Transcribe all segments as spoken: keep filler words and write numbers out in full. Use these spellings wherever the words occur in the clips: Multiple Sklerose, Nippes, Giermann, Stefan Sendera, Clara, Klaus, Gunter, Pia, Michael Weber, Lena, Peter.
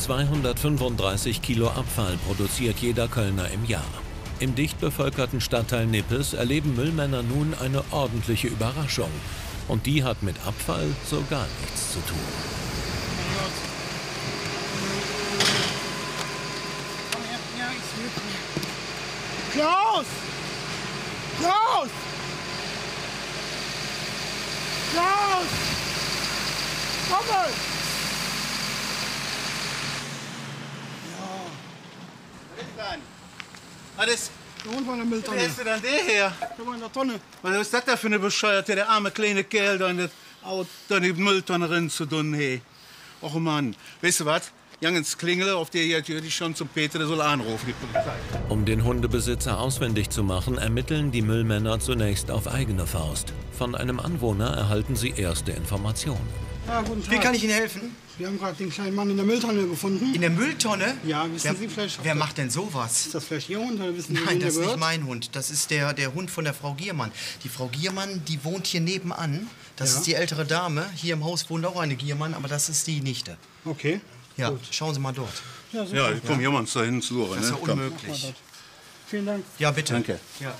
zweihundertfünfunddreißig Kilo Abfall produziert jeder Kölner im Jahr. Im dicht bevölkerten Stadtteil Nippes erleben Müllmänner nun eine ordentliche Überraschung. Und die hat mit Abfall so gar nichts zu tun. Komm her, ja, ich hilf mir. Klaus! Klaus! Klaus! Komm mal! Ja. Ah, das, da holt man eine Mülltonne. Wo hältst du denn den her? Da war in der Tonne. Was ist das da für eine bescheuerte, der arme kleine Kerl, da in, das, da in die Mülltonne reinzudunn, hey. Och Mann, weißt du was? Jangens Klingel, auf der hätte ich schon zum Peter, der soll anrufen, die Polizei. Um den Hundebesitzer auswendig zu machen, ermitteln die Müllmänner zunächst auf eigene Faust. Von einem Anwohner erhalten sie erste Informationen. Ja, guten Tag. Wie kann ich Ihnen helfen? Wir haben gerade den kleinen Mann in der Mülltonne gefunden. In der Mülltonne? Ja, wissen wer, Sie vielleicht... Wer macht denn sowas? Ist das vielleicht Ihr Hund? Oder wissen Sie, nein, das ist nicht mein Hund. Das ist der, der Hund von der Frau Giermann. Die Frau Giermann, die wohnt hier nebenan. Das ja. ist die ältere Dame. Hier im Haus wohnt auch eine Giermann, aber das ist die Nichte. Okay. Ja, gut. Schauen Sie mal dort. Ja, ich ja, komme ja. jemand da hin zu Suche. Das ist ja ne? unmöglich. Vielen Dank. Ja, bitte. Danke. Ja. Ja,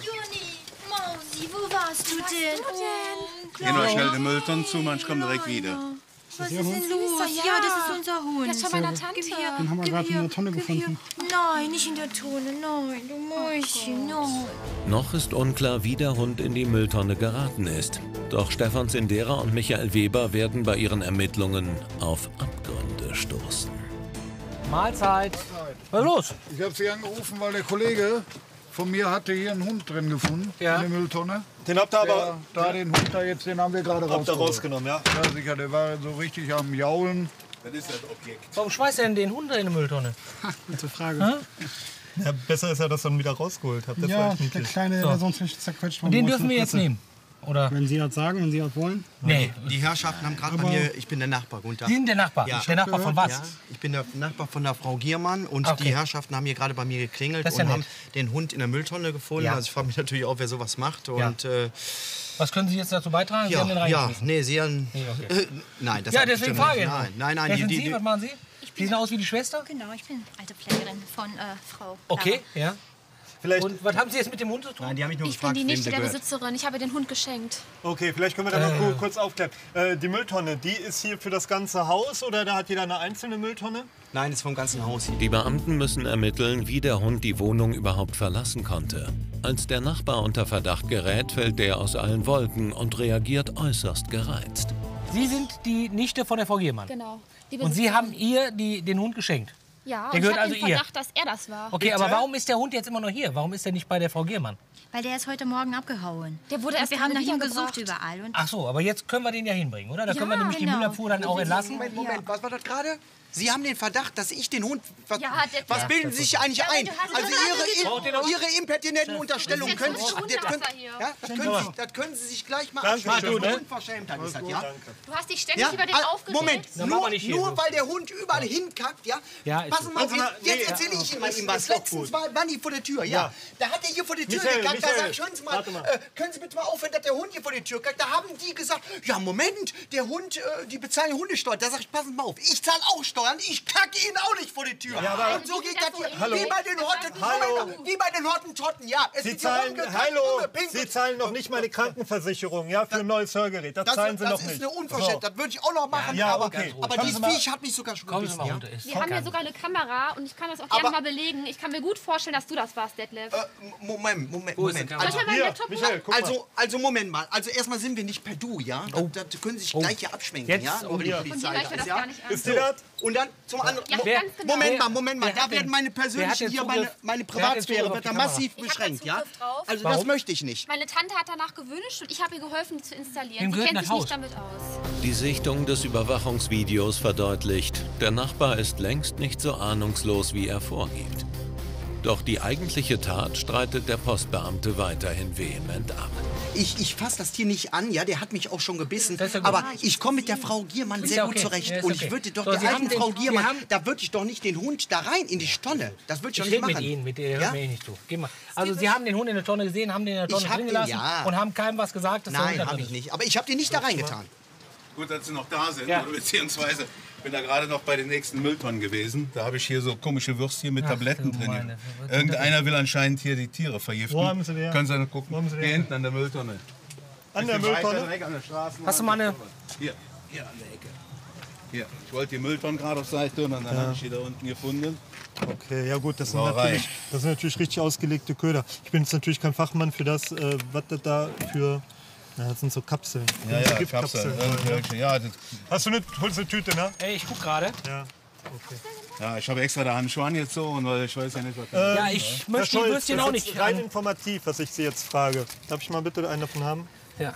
Juni, Mausi, wo warst du denn? Oh, geh noch schnell den Mülltonnen zu, manch kommt direkt wieder. Was ist denn los? Ja, das ist unser Hund. Das ist von meiner Tante. Den haben wir gerade in der Tonne gefunden. Nein, nicht in der Tonne. Nein, du Mäuschen, nein. Noch ist unklar, wie der Hund in die Mülltonne geraten ist. Doch Stefan Sendera und Michael Weber werden bei ihren Ermittlungen auf Abgründe stoßen. Mahlzeit. Was ist los? Ich habe Sie angerufen, weil der Kollege von mir hatte hier einen Hund drin gefunden, ja. in der Mülltonne. Den habt ihr aber... Der, da den Hund da jetzt, den haben wir gerade rausgenommen. Habt ihr rausgenommen, ja? Ja, sicher, der war so richtig am Jaulen. Das ist das Objekt. Warum schmeißt ihr denn den Hund in die Mülltonne? Gute Frage. Ha? Ja, besser ist ja, dass ihr ihn wieder rausgeholt habt. Das ja, der kleine, so. der sonst nicht zerquetscht worden. Den dürfen wir jetzt nehmen? Oder? Wenn Sie das sagen, wenn Sie das wollen. Nee, die Herrschaften haben gerade bei mir, ich bin der Nachbar, Gunter. Sie sind der Nachbar? Ja. Der Nachbar von was? Ja, ich bin der Nachbar von der Frau Giermann und okay. die Herrschaften haben hier gerade bei mir geklingelt ja und nett. haben den Hund in der Mülltonne gefunden. Ja. Also ich frage mich natürlich auch, wer sowas macht. Ja. Und, äh, was können Sie jetzt dazu beitragen? Ja, Sie haben den ja. nee, Sie haben... Nee, okay. äh, nein, das ja, deswegen frage ich. Nein, nein, nein. Wer die, sind die, Sie? Was machen Sie? Ich bin Sie sehen aus wie die Schwester? Genau, ich bin alte Pflegerin von äh, Frau Okay, Klammer. ja. Vielleicht und was haben Sie jetzt mit dem Hund zu tun? Nein, die haben mich nur ich gefragt, bin die Nichte der Besitzerin. Ich habe den Hund geschenkt. Okay, vielleicht können wir da mal äh. kurz aufklären. Äh, die Mülltonne, die ist hier für das ganze Haus oder da hat jeder eine einzelne Mülltonne? Nein, ist vom ganzen Haus hier. Die Beamten müssen ermitteln, wie der Hund die Wohnung überhaupt verlassen konnte. Als der Nachbar unter Verdacht gerät, fällt der aus allen Wolken und reagiert äußerst gereizt. Sie sind die Nichte von der Frau Giermann? Genau. Und Sie haben ihr die, den Hund geschenkt? Ja, der gehört ich habe also den Verdacht, ihr. dass er das war. Okay, Bitte? aber warum ist der Hund jetzt immer noch hier? Warum ist er nicht bei der Frau Giermann? Weil der ist heute Morgen abgehauen. Der wurde erst wir haben nach ihm gesucht überall. Und Ach so, aber jetzt können wir den ja hinbringen, oder? Da ja, können wir nämlich genau. die Müllabfuhr dann auch entlassen. Moment, Moment, ja. was war das gerade? Sie haben den Verdacht, dass ich den Hund... Was, ja, was bilden Sie sich eigentlich ja, ein? Also Ihre, ihre, ihre impertinenten Unterstellungen können, sich, können, ja, das können Sie... Das können Sie sich gleich mal anschauen. Du, ne? Unverschämtheit ist das, ja? Du hast dich ständig ja? über den ah, aufgeregt. Moment, nur, nur weil der Hund überall ja. hinkackt, ja? ja Passen mal, jetzt erzähle ich Ihnen mal was. Letztens war Manni vor der Tür, ja? Da hat er hier vor der Tür gekackt, da sagt, hören Sie mal, können Sie bitte mal aufhören, dass der Hund hier vor der Tür kackt. Da haben die gesagt, ja Moment, der Hund, die bezahlen Hundesteuer. Da sage ich, passen Sie mal auf, ich zahle auch Steuer. Ich kacke Ihnen auch nicht vor die Tür. Ja, aber und so geht das hier. Hallo. Wie bei den Hotten. Hallo. Wie bei den Hottentotten, ja. Es Sie, ist zahlen, hallo. Sie zahlen noch nicht meine Krankenversicherung ja, für das, ein neues Hörgerät. Das, das zahlen Sie das noch nicht. Das ist eine Unverschämtheit. So. Das würde ich auch noch machen. Ja, ja, aber okay. aber dieses Viech hat mich sogar schon gebissen. Ja. Wir haben ja sogar eine Kamera und ich kann das auch gerne mal belegen. Ich kann mir gut vorstellen, dass du das warst, Detlef. Äh, Moment, Moment, Moment. Also, hier, Michael, guck mal. Also, also Moment mal. Also erstmal sind wir nicht per Du, ja? Oh. Da können Sie sich gleich hier abschwenken, ja? Über die Polizei. Ist dir das? Und dann zum anderen. Ja, Mo genau. Moment mal, Moment mal. Da werden meine persönlichen hier, meine, meine Privatsphäre wird da massiv beschränkt, ja? Also Warum? das möchte ich nicht. Meine Tante hat danach gewünscht und ich habe ihr geholfen zu installieren. Sie kennt sich Haus. nicht damit aus. Die Sichtung des Überwachungsvideos verdeutlicht, der Nachbar ist längst nicht so ahnungslos, wie er vorgibt. Doch die eigentliche Tat streitet der Postbeamte weiterhin vehement ab. Ich, ich fasse das Tier nicht an, ja, der hat mich auch schon gebissen. Ja aber ich komme mit der Frau Giermann sehr okay. gut zurecht. Ja, und okay. ich würde doch so, der alten Frau Giermann, haben... da würde ich doch nicht den Hund da rein in die Tonne. Das würde ich, ich doch nicht machen. Mit Ihnen, mit der ja? mir nicht zu. Geh mal. Also Sie haben den Hund in der Tonne gesehen, haben den in der Tonne drin gelassen ja. und haben keinem was gesagt. Dass Nein, habe ich nicht. Aber ich habe den nicht da reingetan. Gut, dass Sie noch da sind, ja. beziehungsweise bin da gerade noch bei den nächsten Mülltonnen gewesen. Da habe ich hier so komische Würstchen mit Ach, Tabletten drin. Meine. Irgendeiner will anscheinend hier die Tiere vergiften. Wo haben sie die her? Können Sie noch gucken? Wo haben sie die her? Hier hinten an der Mülltonne. An der Mülltonne? Direkt an der Straße. Hast du mal eine? Hier, hier an der Ecke. Hier. Ich wollte die Mülltonnen gerade auf Seite und dann ja. habe ich die da unten gefunden. Okay, ja gut, das sind, natürlich, das sind natürlich richtig ausgelegte Köder. Ich bin jetzt natürlich kein Fachmann für das, äh, was das da für... Ja, das sind so Kapseln. Ja, ja, Kapseln. Kapseln. Ja, ja. Ja, das hast du eine, holst eine Tüte, ne? Ey, ich guck gerade. Ja. Okay. Ja, ich habe extra da Handschuhe an jetzt so, und weil ich weiß ja nicht, was ähm, ja, ich ja. möchte die Würstchen auch nicht. Rein informativ, was ich Sie jetzt frage. Darf ich mal bitte einen davon haben? Ja.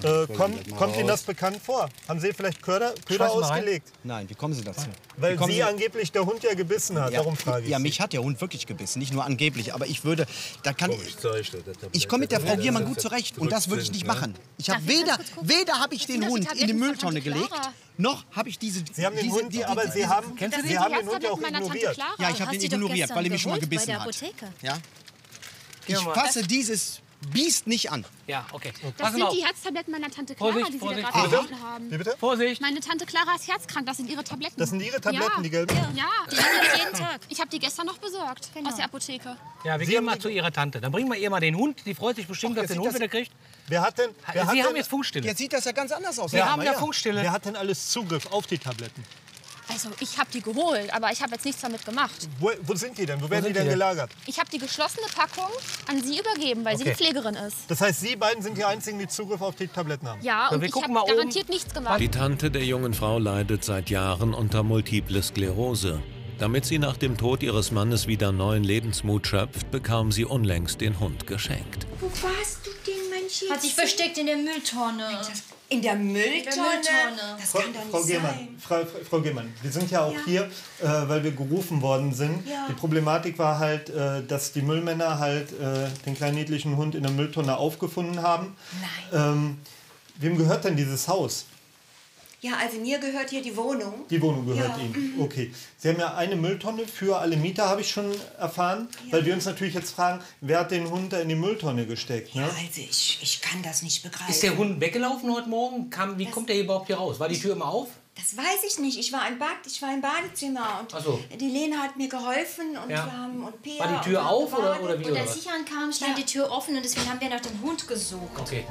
Ja, äh, kommt kommt Ihnen das bekannt vor? Haben Sie vielleicht Köder, Köder ausgelegt? Rein? Nein, wie kommen Sie dazu? Weil Sie, Sie angeblich der Hund ja gebissen hat, ja, darum frage ich. Ja, mich hat der Hund wirklich gebissen, nicht nur angeblich. Aber ich würde, da kann oh, ich, ich, ich komme mit der Frau Giermann gut zurecht und das würde ich nicht machen. Ich habe weder, weder habe ich den Hund in die Mülltonne gelegt, noch habe ich diese. Sie haben den diese, Hund, die, aber Sie haben, Sie Sie haben den Hund ja auch ignoriert. Ja, ich habe den ignoriert, weil er mich schon mal gebissen hat. Ja? Ich fasse dieses Biest nicht an. Ja, okay. okay. Das sind die Herztabletten meiner Tante Clara, Vorsicht, die Sie Vorsicht. da gerade gefunden haben. Wie bitte? Vorsicht! Meine Tante Clara ist herzkrank, das sind ihre Tabletten. Das sind ihre Tabletten, ja. die gelben? Ja, die haben wir jeden Tag. Ich habe die gestern noch besorgt, genau. aus der Apotheke. Ja, wir Sie gehen mal zu Ihrer Tante. Dann bringen wir ihr mal den Hund, die freut sich bestimmt, Och, dass sie den Hund das wieder kriegt. Wer hat denn... Wer Sie hat denn, haben jetzt Funkstille. Jetzt sieht das ja ganz anders aus. Wir ja, haben ja Funkstille. Wer hat denn alles Zugriff auf die Tabletten? Also, ich habe die geholt, aber ich habe jetzt nichts damit gemacht. Wo, wo sind die denn? Wo werden wo die denn die? gelagert? Ich habe die geschlossene Packung an Sie übergeben, weil okay. sie die Pflegerin ist. Das heißt, Sie beiden sind die Einzigen, die Zugriff auf die Tabletten haben? Ja, und wir ich habe garantiert nichts gemacht. Die Tante der jungen Frau leidet seit Jahren unter Multiple Sklerose. Damit sie nach dem Tod ihres Mannes wieder neuen Lebensmut schöpft, bekam sie unlängst den Hund geschenkt. Wo warst du denn, mein Schatz? Hat sich versteckt in der Mülltonne. In der Mülltonne? Das kann doch nicht Frau Giermann, sein. Frau, Frau Giermann, wir sind ja auch ja. hier, äh, weil wir gerufen worden sind. Ja. Die Problematik war halt, äh, dass die Müllmänner halt äh, den kleinen niedlichen Hund in der Mülltonne aufgefunden haben. Nein. Ähm, wem gehört denn dieses Haus? Ja, also mir gehört hier die Wohnung. Die Wohnung gehört ja. Ihnen, okay. Sie haben ja eine Mülltonne für alle Mieter, habe ich schon erfahren. Ja. Weil wir uns natürlich jetzt fragen, wer hat den Hund da in die Mülltonne gesteckt? Ne? Ja, also ich, ich kann das nicht begreifen. Ist der Hund weggelaufen heute Morgen? Kam, wie das kommt der überhaupt hier raus? War die Tür immer auf? Das weiß ich nicht. Ich war im, Bad, ich war im Badezimmer und so. Die Lena hat mir geholfen und, ja. ähm, und Pia. War die Tür und auf oder, oder wie? Und als ich ankam, stand ja. die Tür offen und deswegen haben wir nach dem Hund gesucht. Okay.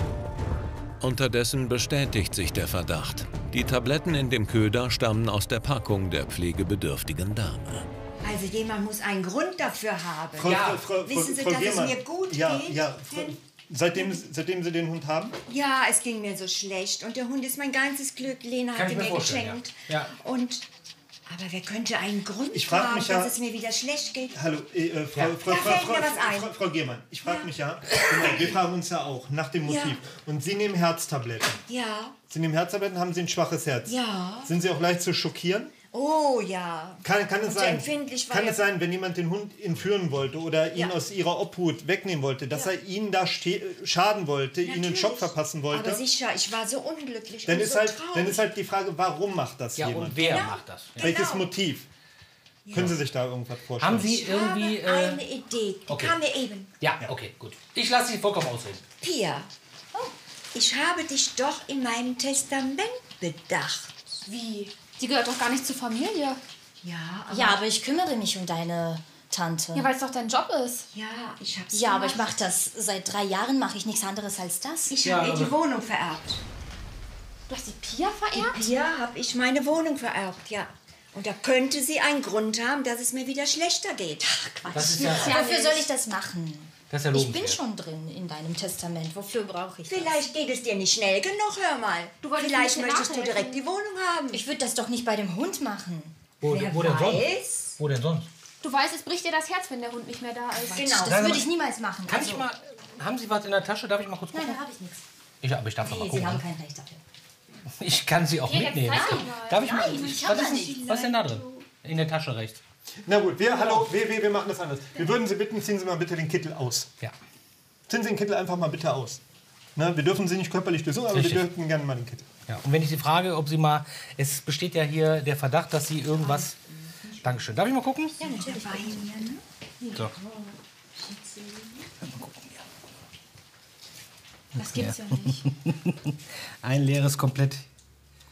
Unterdessen bestätigt sich der Verdacht. Die Tabletten in dem Köder stammen aus der Packung der pflegebedürftigen Dame. Also jemand muss einen Grund dafür haben. Frau, ja. Frau, Frau, Wissen Sie, Frau dass Giermann. es mir gut ja, geht? Ja, Frau, seitdem, seitdem Sie den Hund haben? Ja, es ging mir so schlecht. Und der Hund ist mein ganzes Glück. Lena hat ihn mir geschenkt. Ja. Ja. Und aber wer könnte einen Grund ich frag haben, mich ja, dass es mir wieder schlecht geht? Hallo, äh, Frau, ja. Frau, Frau, Frau, Frau, Frau Giermann, ich frage ja. mich ja, wir fragen uns ja auch nach dem Motiv. Ja. Und Sie nehmen Herztabletten. Ja. Sie nehmen Herztabletten, haben Sie ein schwaches Herz. Ja. Sind Sie auch leicht zu schockieren? Oh ja. Kann, kann es sein, empfindlich kann es sein, wenn jemand den Hund entführen wollte oder ihn ja. aus ihrer Obhut wegnehmen wollte, dass ja. er Ihnen da schaden wollte, Natürlich. Ihnen einen Schock verpassen wollte? Aber sicher, ich war so unglücklich dann und ist so halt, traurig. Dann ist halt die Frage, warum macht das ja, jemand? Und wer genau. macht das? Ja. Welches genau. Motiv? Ja. Können Sie sich da irgendwas vorstellen? Haben Sie irgendwie... Ich habe äh, eine Idee, die okay. kam mir eben. Ja, okay, gut. Ich lasse Sie vollkommen ausreden. Pia, oh, ich habe dich doch in meinem Testament bedacht. Wie? Die gehört doch gar nicht zur Familie. Ja aber, ja, aber ich kümmere mich um deine Tante. Ja, weil es doch dein Job ist. Ja, ich hab's Ja, gemacht. aber ich mache das. Seit drei Jahren mache ich nichts anderes als das. Ich ja, habe ihr die Wohnung vererbt. Du hast die Pia vererbt? Die Pia habe ich meine Wohnung vererbt, ja. Und da könnte sie einen Grund haben, dass es mir wieder schlechter geht. Ach, Quatsch. Das ist ja ja, wofür soll ich das machen? Das ist ja ich bin schon drin in deinem Testament. Wofür brauche ich das? Vielleicht geht es dir nicht schnell genug, hör mal. Du Vielleicht möchtest du direkt die Wohnung haben. Ich würde das doch nicht bei dem Hund machen. Wo, Wer wo denn sonst? Wo denn sonst? Du weißt, es bricht dir das Herz, wenn der Hund nicht mehr da ist. Genau, das, das würde ich niemals machen. Kann also. ich mal, haben Sie was in der Tasche? Darf ich mal kurz gucken? Nein, da habe ich nichts. Ich, aber ich darf nee, noch mal gucken. Sie haben kein Recht dafür. Ich kann sie auch ja, mitnehmen. Nein, darf ich mal? Nein, ich was, ist, nicht. was ist denn da drin? In der Tasche rechts. Na gut, wir, hallo, wir, wir, wir machen das anders. Wir würden Sie bitten, ziehen Sie mal bitte den Kittel aus. Ja. Ziehen Sie den Kittel einfach mal bitte aus. Ne, wir dürfen Sie nicht körperlich besuchen, aber Richtig. wir dürfen gerne mal den Kittel. Ja, und wenn ich Sie frage, ob Sie mal... Es besteht ja hier der Verdacht, dass Sie irgendwas... Dankeschön. Darf ich mal gucken? Ja, natürlich. So. Mal gucken, ja. Das gibt's ja nicht. Ein leeres Komplett.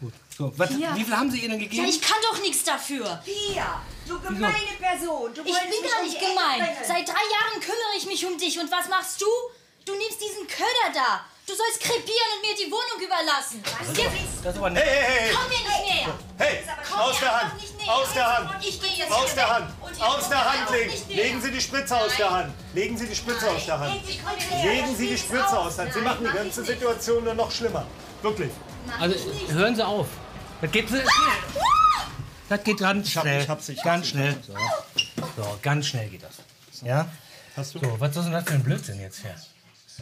Gut. So, was, wie viel haben Sie ihr denn gegeben? Ja, ich kann doch nichts dafür. Pia, du gemeine Person. Du ich bin gar nicht gemein. Seit drei Jahren kümmere ich mich um dich. Und was machst du? Du nimmst diesen Köder da. Du sollst krepieren und mir die Wohnung überlassen. Was? Gib das aber nicht. Hey, hey, hey. Komm mir nicht näher. Hey, komm aus der Hand. Aus der Hand. Ich gehe jetzt aus der Hand. Aus der Hand legen. Legen Sie die Spritze aus der Hand. Legen Sie die Spritze aus der Hand. Legen Sie die Spritze aus der Hand. Sie machen die ganze Situation nur noch schlimmer. Wirklich. Also hören Sie auf. Das geht, das geht ganz schnell. Ich hab's, ich hab's, ganz schnell. So. so, ganz schnell geht das. Ja? Hast du? So, was ist denn das für ein Blödsinn jetzt hier?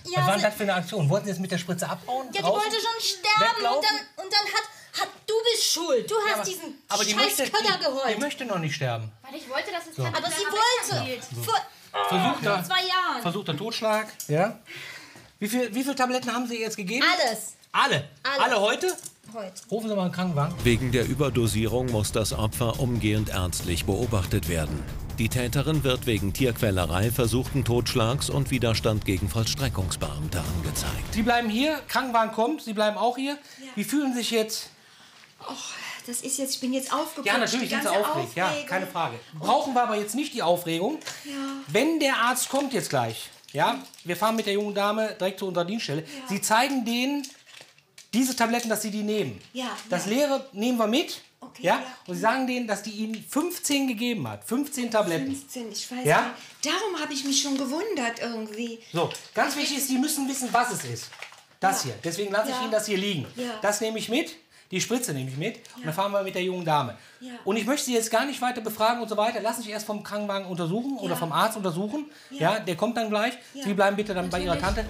Ja, was war denn das für eine Aktion? Wollten Sie jetzt mit der Spritze abhauen? Ja, die draußen? Wollte schon sterben und dann, und dann hat, hat du bist schuld. Du hast ja, aber, diesen aber die scheiß möchte, Köder die, geholt. Die möchte noch nicht sterben. Weil ich wollte, dass es so. Aber sie wollte. Ja. So. Versuchter, ja. Zwei Jahren. Versuchter Totschlag. Ja. Wie viele wie viel Tabletten haben Sie jetzt gegeben? Alles. Alle? Alle, Alle heute? Heute. Rufen Sie mal einen Krankenwagen. Wegen der Überdosierung muss das Opfer umgehend ärztlich beobachtet werden. Die Täterin wird wegen Tierquälerei, versuchten Totschlags und Widerstand gegen Vollstreckungsbeamte angezeigt. Sie bleiben hier, Krankenwagen kommt, Sie bleiben auch hier. Ja. Wie fühlen Sie sich jetzt? Oh, das ist jetzt, ich bin jetzt aufgebracht. Ja, natürlich sind Sie aufgeregt, ja, keine Frage. Brauchen wir aber jetzt nicht die Aufregung. Ja. Wenn der Arzt kommt jetzt gleich, ja, wir fahren mit der jungen Dame direkt zu unserer Dienststelle. Ja. Sie zeigen denen diese Tabletten, dass Sie die nehmen. Ja, das ja. Leere nehmen wir mit. Okay, ja? Ja. Und Sie sagen denen, dass die Ihnen fünfzehn gegeben hat. fünfzehn Tabletten. fünfzehn, ich weiß ja? nicht. Darum habe ich mich schon gewundert irgendwie. So, ganz wichtig ist, Sie müssen wissen, was es ist. Das ja. hier. Deswegen lasse ja. ich Ihnen das hier liegen. Ja. Das nehme ich mit, die Spritze nehme ich mit. Ja. Und dann fahren wir mit der jungen Dame. Ja. Und ich möchte Sie jetzt gar nicht weiter befragen und so weiter. Lassen Sie sich erst vom Krankenwagen untersuchen ja. oder vom Arzt untersuchen. Ja. Ja, der kommt dann gleich. Ja. Sie bleiben bitte dann Natürlich. bei Ihrer Tante.